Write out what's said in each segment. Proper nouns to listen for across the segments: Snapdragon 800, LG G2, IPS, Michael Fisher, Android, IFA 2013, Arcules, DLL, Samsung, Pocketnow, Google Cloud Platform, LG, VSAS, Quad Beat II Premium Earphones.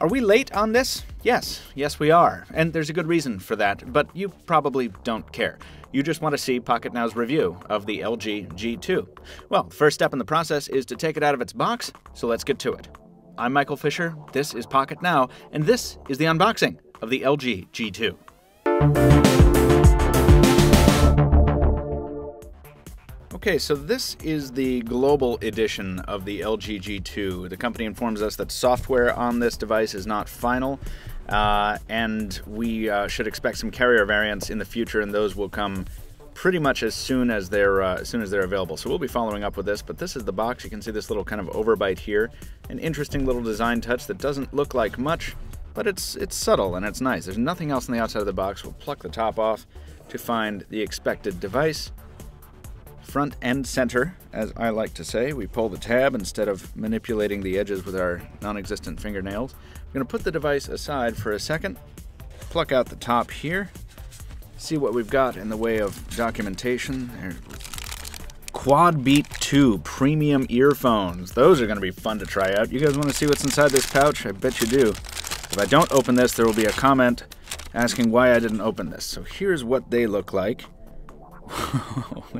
Are we late on this? Yes we are, and there's a good reason for that, but you probably don't care. You just want to see Pocketnow's review of the LG G2. Well, the first step in the process is to take it out of its box, so let's get to it. I'm Michael Fisher, this is Pocketnow, and this is the unboxing of the LG G2. Okay, so this is the global edition of the LG G2. The company informs us that software on this device is not final, and we should expect some carrier variants in the future, and those will come pretty much as soon as they're available. So we'll be following up with this, but this is the box. You can see this little kind of overbite here, an interesting little design touch that doesn't look like much, but it's subtle and it's nice. There's nothing else on the outside of the box. We'll pluck the top off to find the expected device. Front and center, as I like to say. We pull the tab instead of manipulating the edges with our non-existent fingernails. I'm going to put the device aside for a second, pluck out the top here, see what we've got in the way of documentation. There's Quad Beat II Premium Earphones. Those are going to be fun to try out. You guys want to see what's inside this pouch? I bet you do. If I don't open this, there will be a comment asking why I didn't open this. So here's what they look like.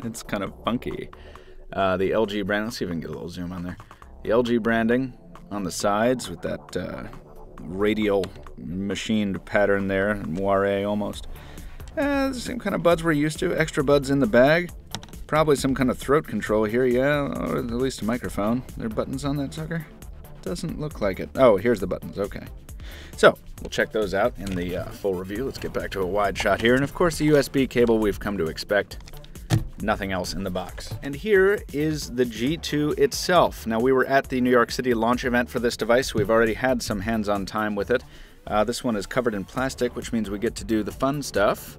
It's kind of funky. The LG brand, let's see if we can get a little zoom on there. The LG branding on the sides with that radial machined pattern there, moire almost. The same kind of buds we're used to, extra buds in the bag. Probably some kind of throat control here, yeah, or at least a microphone. There are buttons on that sucker? Doesn't look like it. Oh, here's the buttons, okay. So, we'll check those out in the full review. Let's get back to a wide shot here. And of course, the USB cable we've come to expect. Nothing else in the box. And here is the G2 itself. Now, we were at the New York City launch event for this device. We've already had some hands-on time with it. This one is covered in plastic, which means we get to do the fun stuff.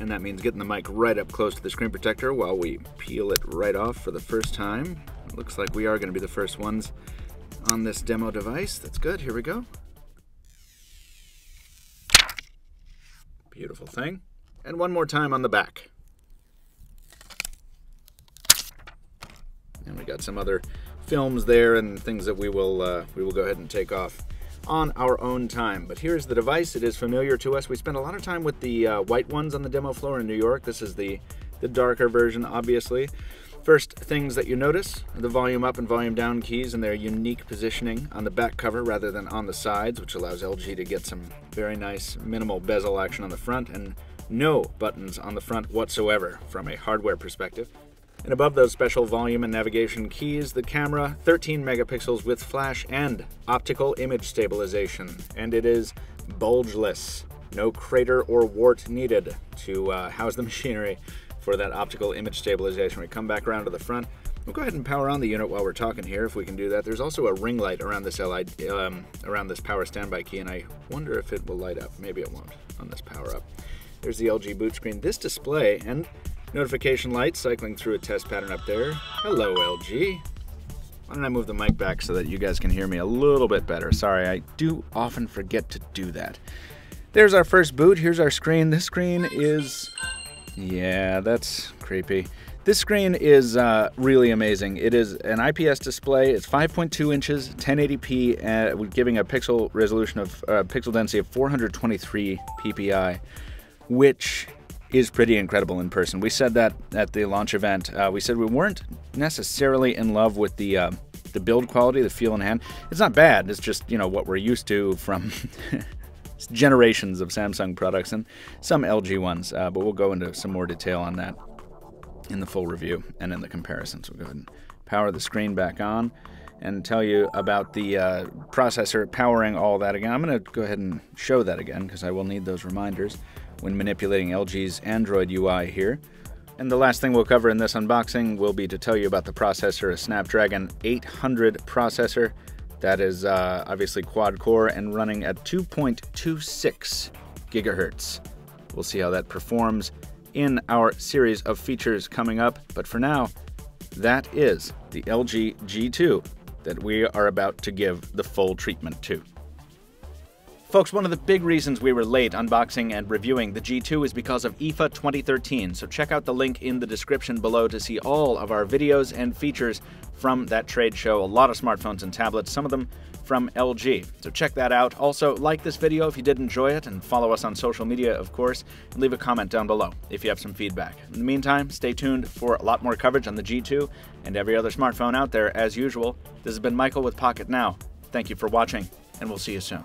And that means getting the mic right up close to the screen protector while we peel it right off for the first time. It looks like we are going to be the first ones on this demo device. That's good. Here we go. Beautiful thing. And one more time on the back. And we got some other films there and things that we will go ahead and take off on our own time. But here's the device. It is familiar to us. We spent a lot of time with the white ones on the demo floor in New York. This is the darker version, obviously. First things that you notice are the volume up and volume down keys and their unique positioning on the back cover rather than on the sides, which allows LG to get some very nice minimal bezel action on the front and no buttons on the front whatsoever from a hardware perspective. And above those special volume and navigation keys, the camera, 13 megapixels with flash and optical image stabilization. And it is bulgeless. No crater or wart needed to house the machinery for that optical image stabilization. We come back around to the front. We'll go ahead and power on the unit while we're talking here, if we can do that. There's also a ring light around this LED, around this power standby key, and I wonder if it will light up. Maybe it won't on this power up. There's the LG boot screen. This display and notification light cycling through a test pattern up there. Hello, LG. Why don't I move the mic back so that you guys can hear me a little bit better? Sorry, I do often forget to do that. There's our first boot. Here's our screen. This screen is... yeah, that's creepy. This screen is really amazing. It is an IPS display. It's 5.2 inches, 1080p, giving a pixel resolution of pixel density of 423 ppi, which is pretty incredible in person. We said that at the launch event. We said we weren't necessarily in love with the build quality, the feel in hand. It's not bad. It's just, you know, what we're used to from generations of Samsung products and some LG ones, but we'll go into some more detail on that in the full review and in the comparisons. We'll go ahead and power the screen back on and tell you about the processor powering all that again. I'm going to go ahead and show that again because I will need those reminders when manipulating LG's Android UI here. And the last thing we'll cover in this unboxing will be to tell you about the processor, a Snapdragon 800 processor. That is obviously quad-core and running at 2.26 gigahertz. We'll see how that performs in our series of features coming up. But for now, that is the LG G2 that we are about to give the full treatment to. Folks, one of the big reasons we were late unboxing and reviewing the G2 is because of IFA 2013, so check out the link in the description below to see all of our videos and features from that trade show. A lot of smartphones and tablets, some of them from LG. So check that out. Also, like this video if you did enjoy it, and follow us on social media, of course, and leave a comment down below if you have some feedback. In the meantime, stay tuned for a lot more coverage on the G2 and every other smartphone out there as usual. This has been Michael with Pocketnow. Thank you for watching, and we'll see you soon.